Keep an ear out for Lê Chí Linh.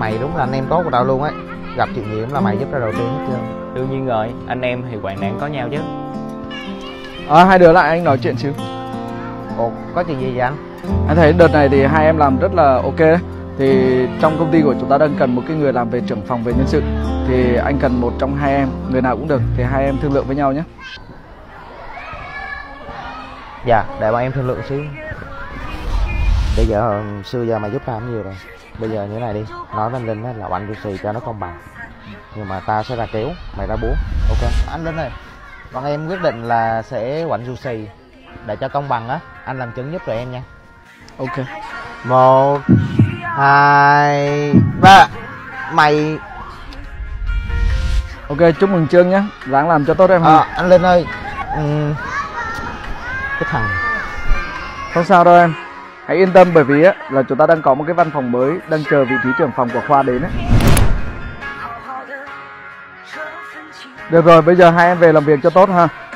mày đúng là anh em tốt của tao luôn ấy. Gặp chuyện gì cũng là mày giúp tao đầu tiên hết trơn. Đương nhiên rồi, anh em thì hoạn nạn có nhau chứ. Hai đứa lại anh nói chuyện chứ. Ồ, có chuyện gì vậy anh? Anh thấy đợt này thì hai em làm rất là ok đấy. Thì trong công ty của chúng ta đang cần một cái người làm về trưởng phòng về nhân sự. Thì anh cần một trong hai em, người nào cũng được. Thì hai em thương lượng với nhau nhé. Dạ, để bọn em thương lượng xíu. Bây giờ xưa giờ mày giúp tao nhiều rồi. Bây giờ như thế này đi, nói với anh Linh là anh duy trì cho nó công bằng. Nhưng mà ta sẽ ra kéo, mày ra búa. Ok, anh Linh ơi, bọn em quyết định là sẽ quạnh du xì để cho công bằng á, anh làm chứng giúp tụi em nha. Ok. 1, 2, 3. Mày. Ok, chúc mừng Trương nhé, ráng làm cho tốt em ha. Anh Linh ơi, cái thằng. Không sao đâu em, hãy yên tâm bởi vì á là chúng ta đang có một cái văn phòng mới đang chờ vị trí trưởng phòng của khoa đến ấy. Được rồi, bây giờ hai em về làm việc cho tốt ha.